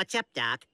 What's up, Doc?